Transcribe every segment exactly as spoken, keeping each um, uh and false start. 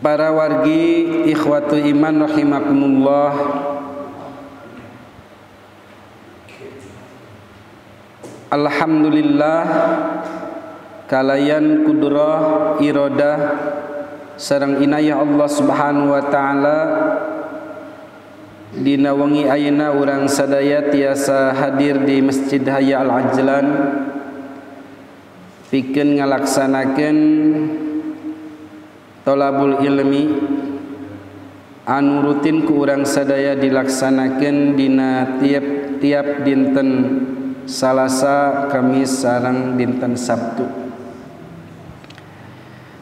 Para wargi ikhwatu iman rahimakumullah, alhamdulillah kalayan kudrah iradah sareng inayah Allah Subhanahu wa taala dina wengi ayeuna urang sadaya tiasa hadir di Mesjid Haya Al-'Ajlaan pikeun ngalaksanakeun tolabul ilmi anu rutin ku urang sadaya dilaksanakeun dina tiap-tiap dinten Salasa, Kamis, sareng dinten Sabtu.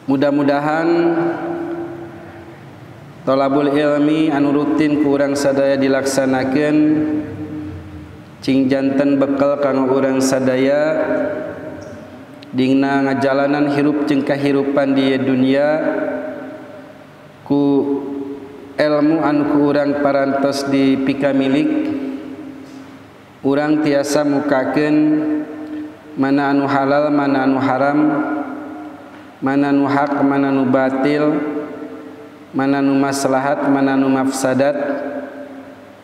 Mudah-mudahan tolabul ilmi anu rutin ku urang sadaya dilaksanakeun cing janten bekal kanggo urang sadaya dina ngajalanan hirup jeung kahirupan di dunia ku ilmu anu ku urang parantos di pikamilik. Urang tiasa mukakeun mana anu halal, mana anu haram, mana anu hak, mana anu batil, mana anu maslahat, mana anu mafsadat,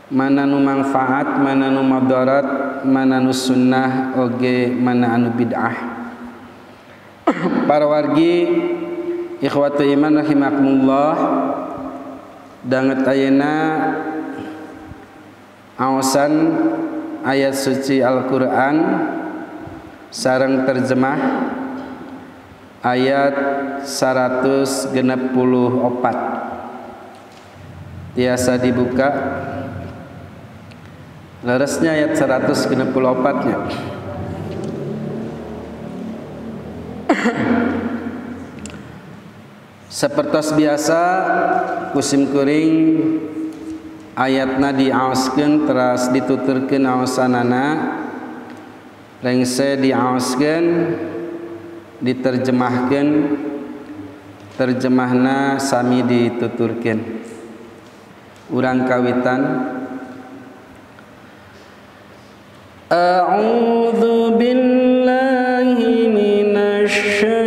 mana anu manfaat, mana anu madarat, mana anu sunnah oge mana anu bid'ah. Para wargi ikhwatu iman rahimakumullah, danget ayeuna aosan ayat suci Al-Qur'an sareng terjemah ayat seratus genep puluh opat tiasa dibuka leresnya ayat seratus genep puluh opatnya. Sepertos biasa kusim kuring ayatna diaoskeun teras dituturkeun aosanana, rengse diaoskeun diterjemahkeun, terjemahna sami dituturkeun. Urang kawitan, a'udzu billahi minasy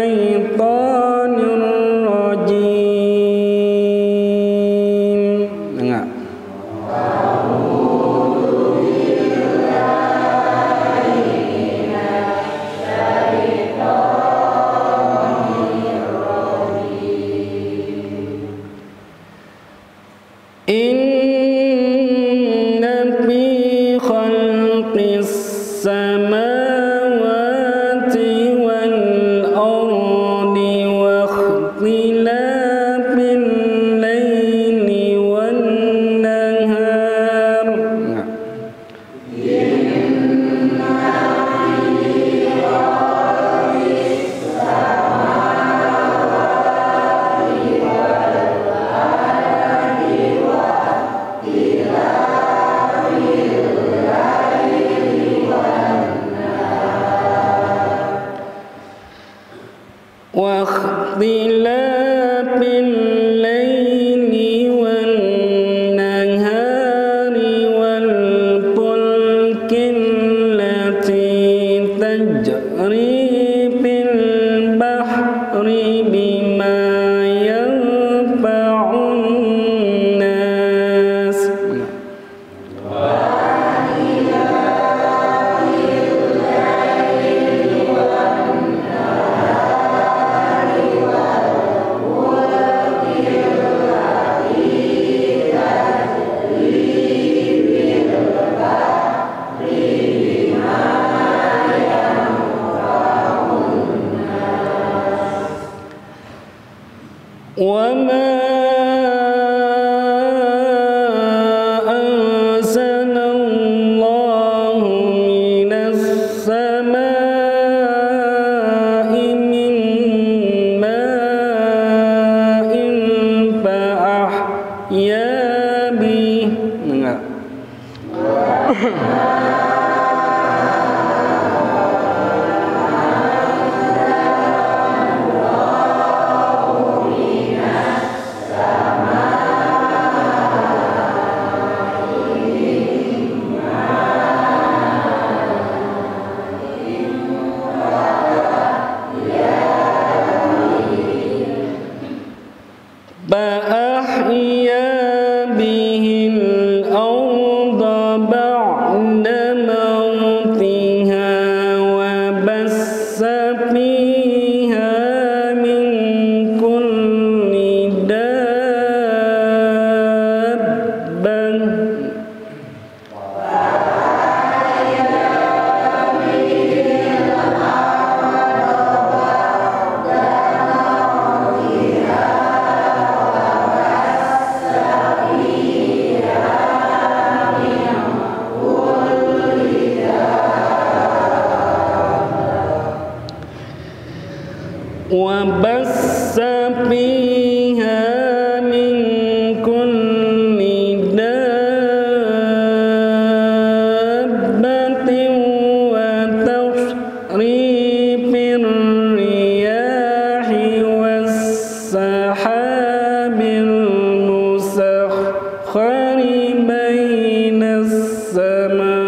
bainas sama.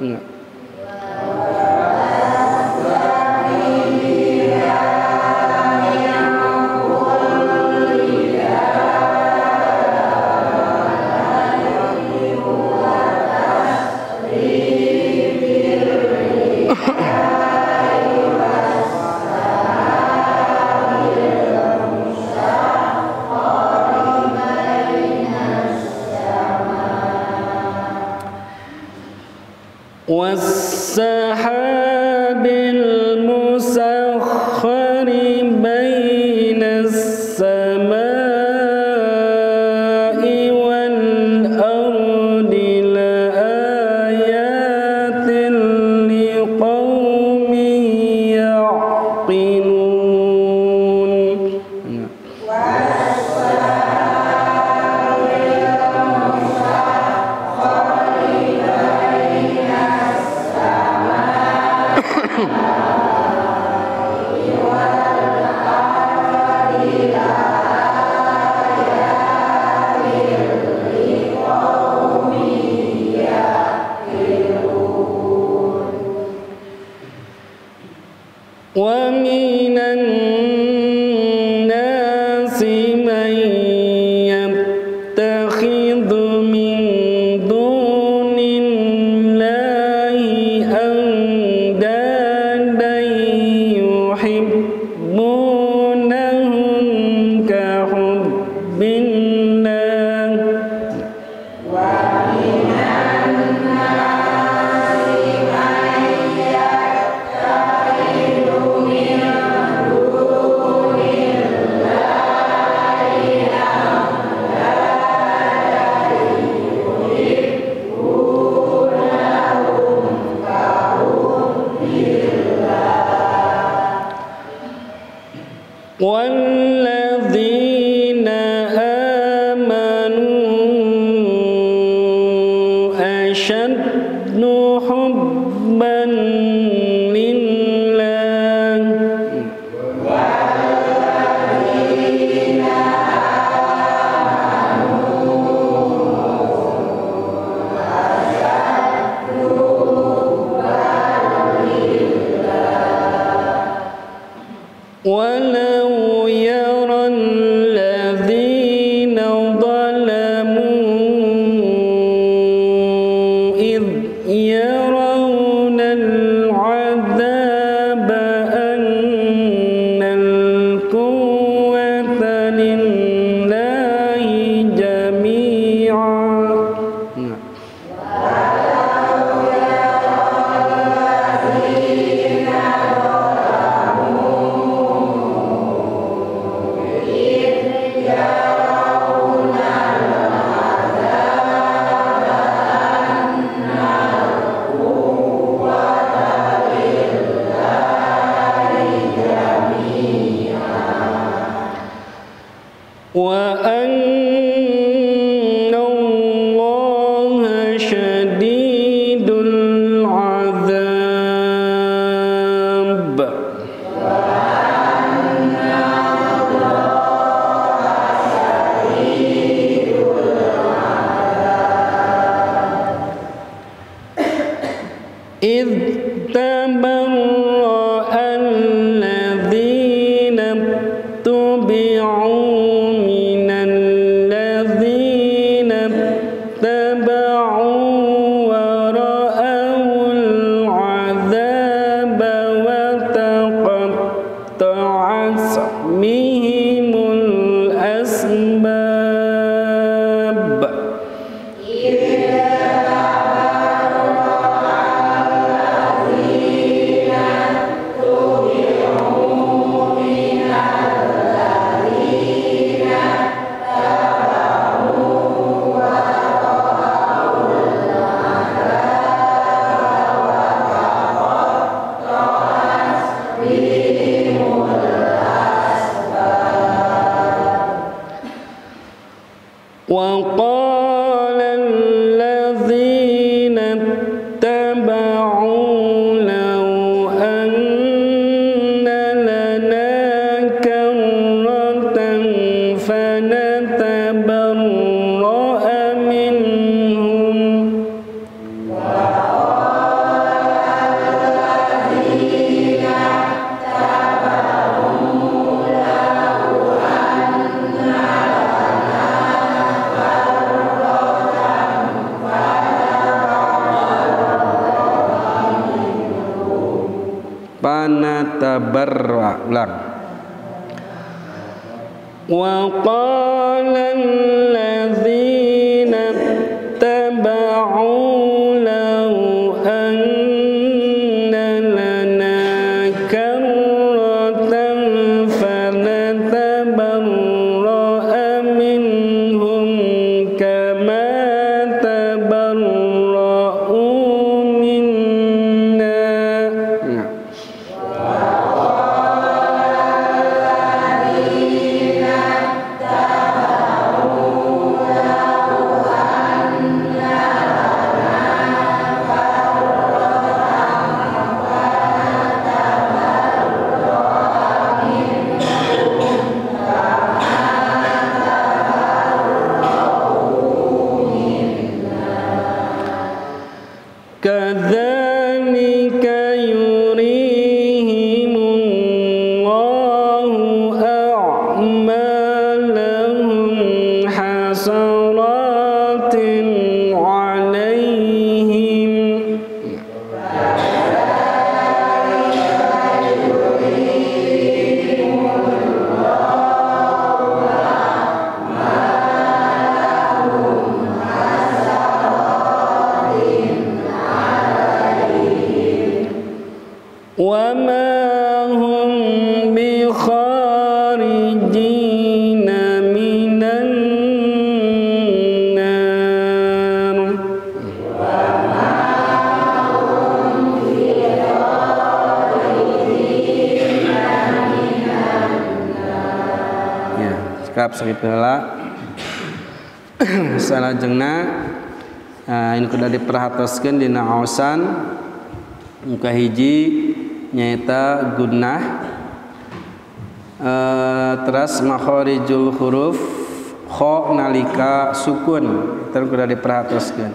Enggak. Sahabil musakhkhari bainas samaa'i wal ardi la ayatin liqaumin ya'qilun. Wa minan nasi man yattakhidhu min dunillahi andadan yuhibbunahum ka hubbillah. وَالَّذِينَ آمَنُوا أَشَدُّ حُبًّا لِلَّهِ. وَالَّذِينَ آمَنُوا أَشَدُّ حُبًّا لِلَّهِ. natabarra. Ulang. Wa qala allazina taba'u salah jengna ini kuda diperhataskan dina aosan muka hiji nyaita gunnah teras makharijul huruf kho nalika sukun terus kuda diperhataskan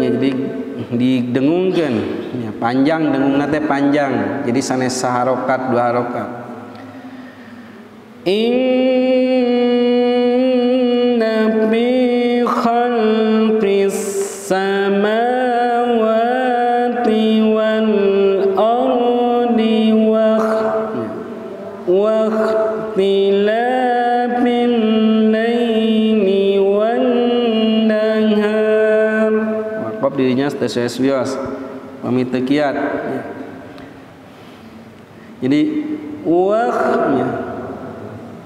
jadi didengungkan panjang dengungna teh panjang jadi sanes saharokat dua harokat inna bi khalqis sama dirinya sesuai bios pemita kiat jadi wah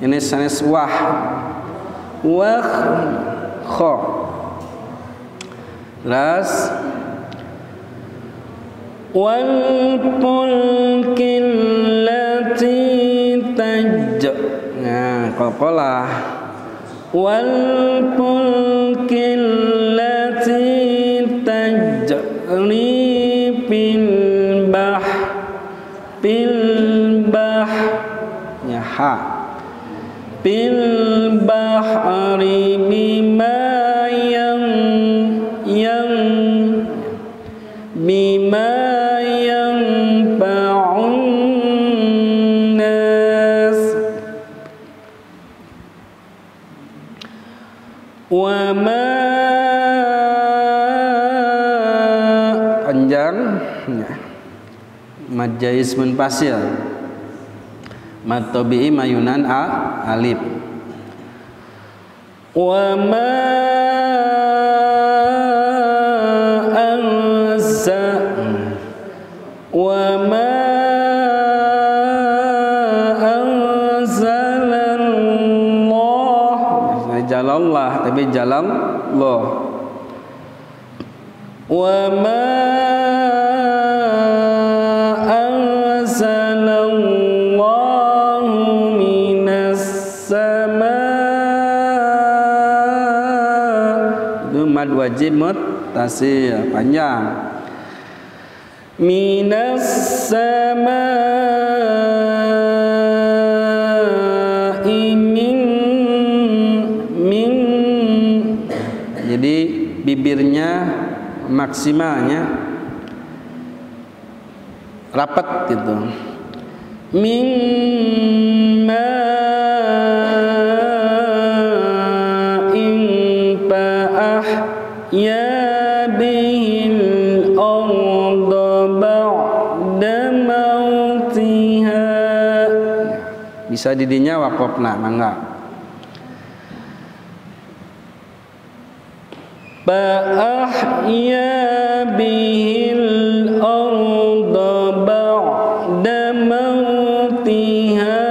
ini sanes wah wah kho ras wal pulkil lati taj nah kokolah wal pulkil lati tajri bil bah bil bah ya ha bil bahri bima yang yang bima yang ba'un nas wa ma majjaismun pasil matobi'i mayunan a alif wa ma anza wa ma anzalallah jalallah tapi jalallah wa ma wajib muttasil panjang minas sama'i min min jadi bibirnya maksimalnya rapat gitu mimma ya bi bisa didinya wakopna mangga. Ba'ahya bihil arda ba'da mautiha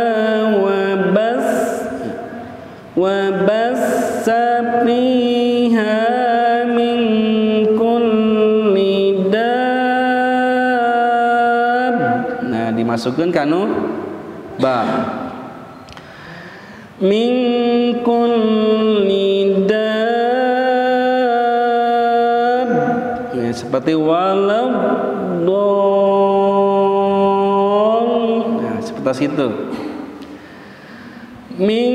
wa bas wa bassa fiha min kulli dab. Nah, dimasukkan kanu ba min kulli dab. Seperti walau dong, nah seperti itu. Min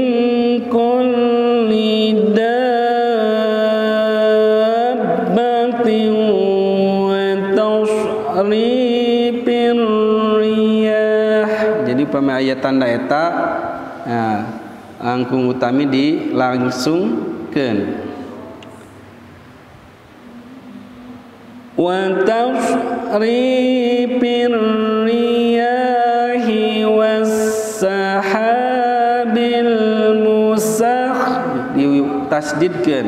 kulli dabbatin wa tasrifir riyah. Jadi pemayatan eta, nah, angkung utami dilangsungkeun. Wa tasrifir riyahi was-sahabil musakh, ditasdidkan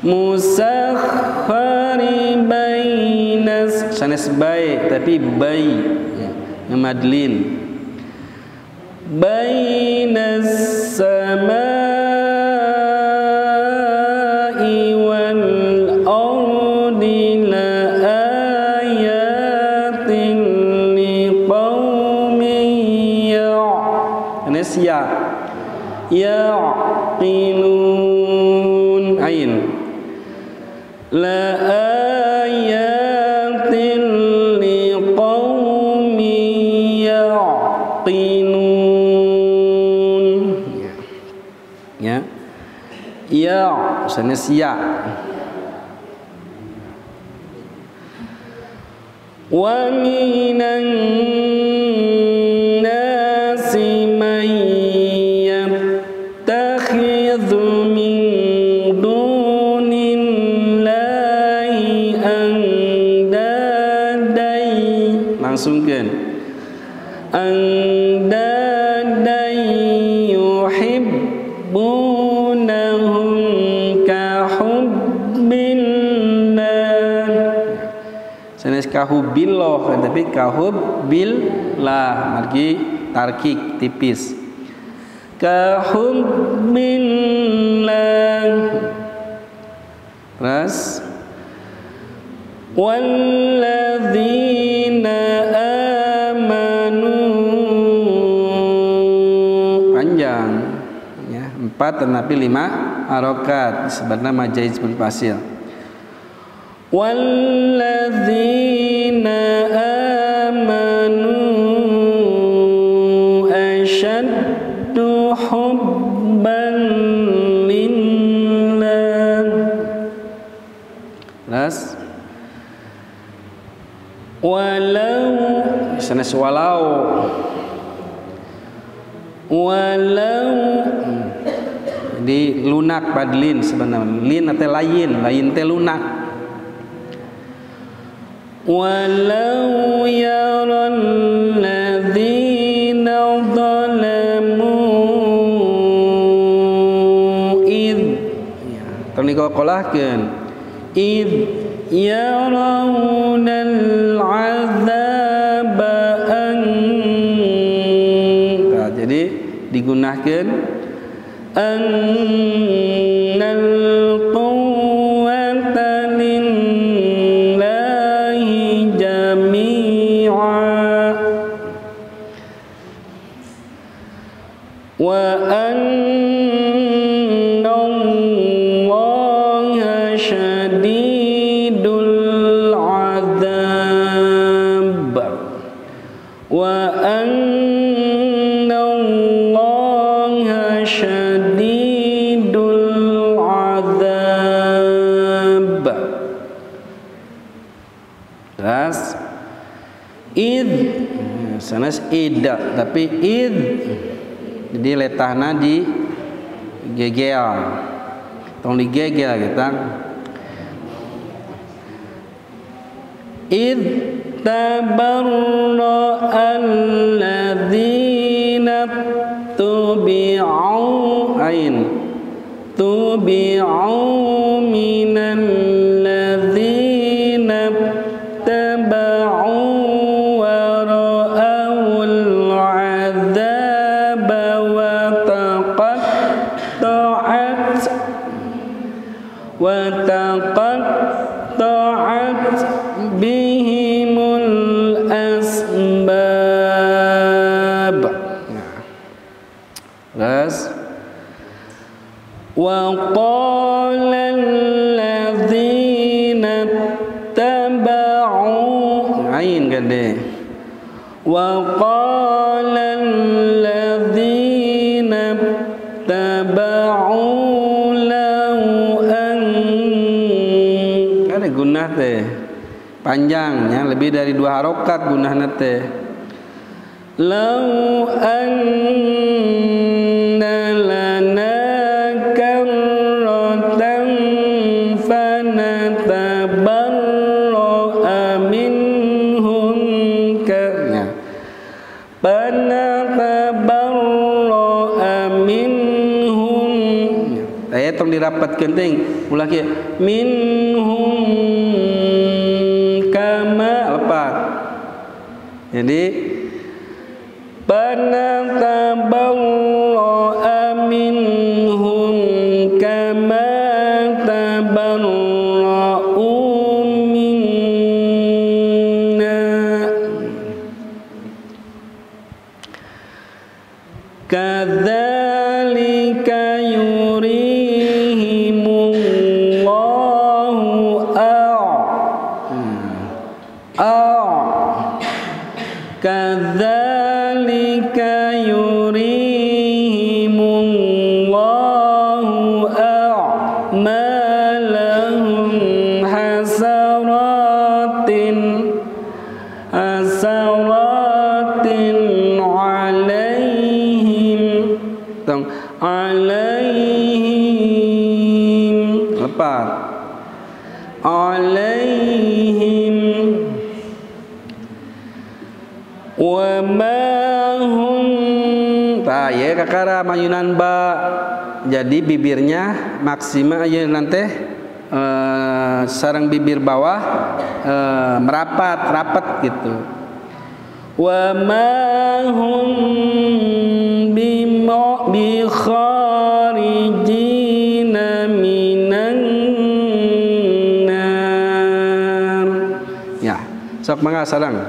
musakhari bainas, sanes baik tapi bayi ya, madlin bainas sama ya yaqinun ain la ayatin liqaumin yaqinun ya ya sanesya wa minan sungkan anda dai yuhibbunahum ka hubbillah, sanes ka hubbillah tapi ka hubbillah margi tarkik tipis ka hubbillah. Terus walladzina amanu, panjang ya, empat tetapi lima harokat sebenarnya majaz pun fasil. Walladzina amanu asyaddu hubban lillah. Terus walau sanes walau walau di lunak padlin sebenarnya lin atau lain lain teh lunak. Walau yaral ladzina zalamu id ya ternika kolahkeun id yarawnal azaba an, nah, jadi digunakan annal quwwata lillahi jami'a wa annallaha syadid wa annallaha syadidul azab. Terus id sanes ida tapi id jadi letahna di gegel tong di gegel kita id tabarra alladzina tubi'u ain tubi'u minan ladzina taba'u wa ra'awul 'adzaba wa taqatta'at wa taqatta'at bihimul asbab. Ras wa qala alladzina taba'u ain gede wa qala alladzina taba'u law an kada gunah teh panjangnya lebih dari dua harokat gunah nate law an dirapat genting ulaki minhum kama lepat jadi panatabawwa minhum kama tabarra'u minna kadzalika yuri kadzalika yurihimullahu a'malahum hasaratin hasaratin 'alaihim tong 'alaihim lepas 'alaihim wa ma hum ta ya kakara mayunan ba jadi bibirnya maksima aja nanti e, sarang bibir bawah e, merapat rapat gitu wa ma hum bima bi kharijina minan nar ya sok mangga sarang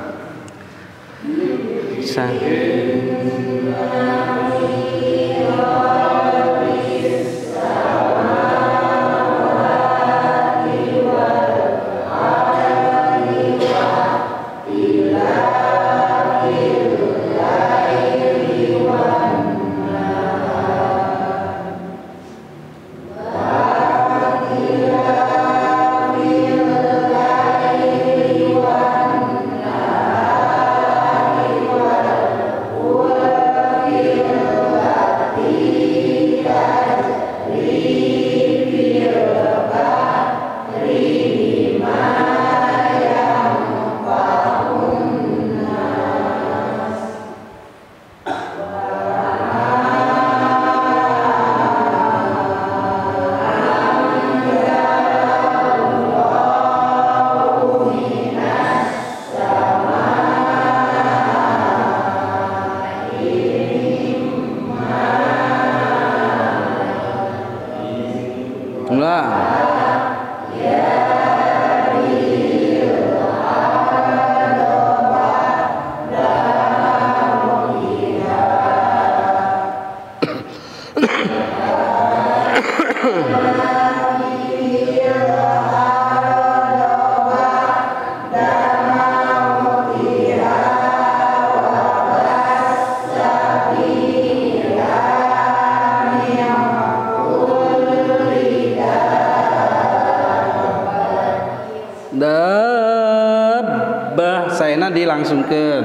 Terima dilangsungkan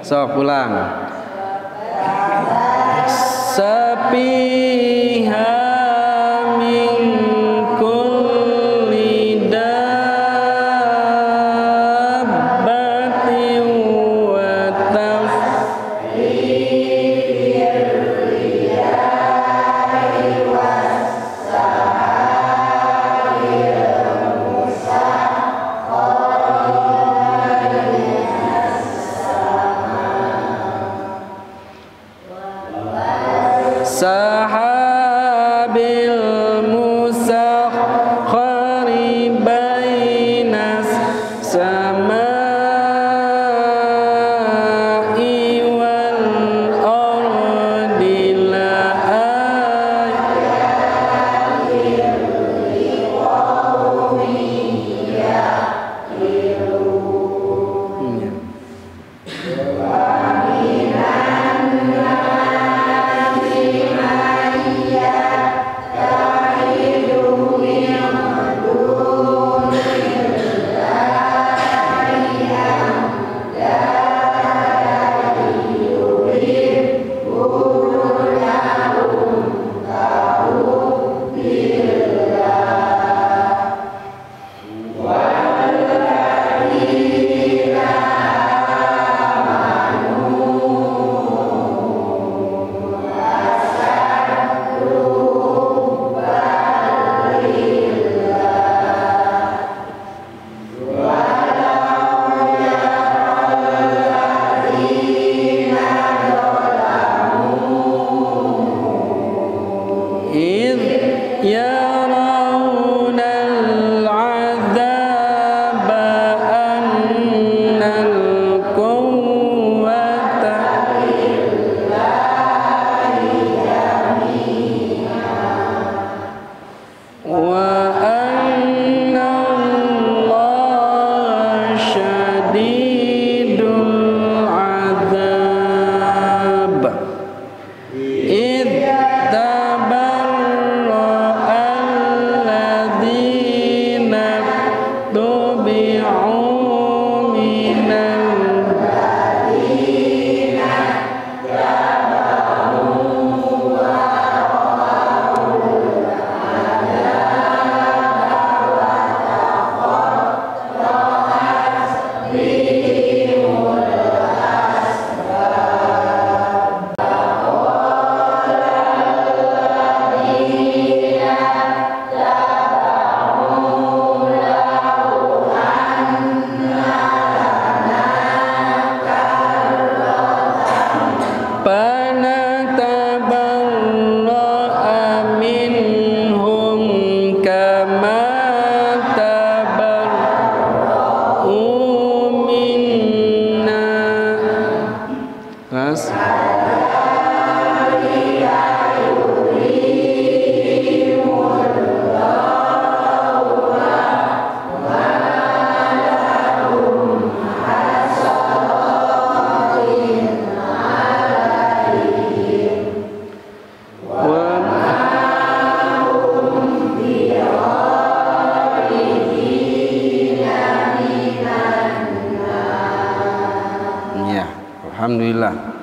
sok pulang sepiha min kulli dabbatin wa tafsir Alhamdulillah.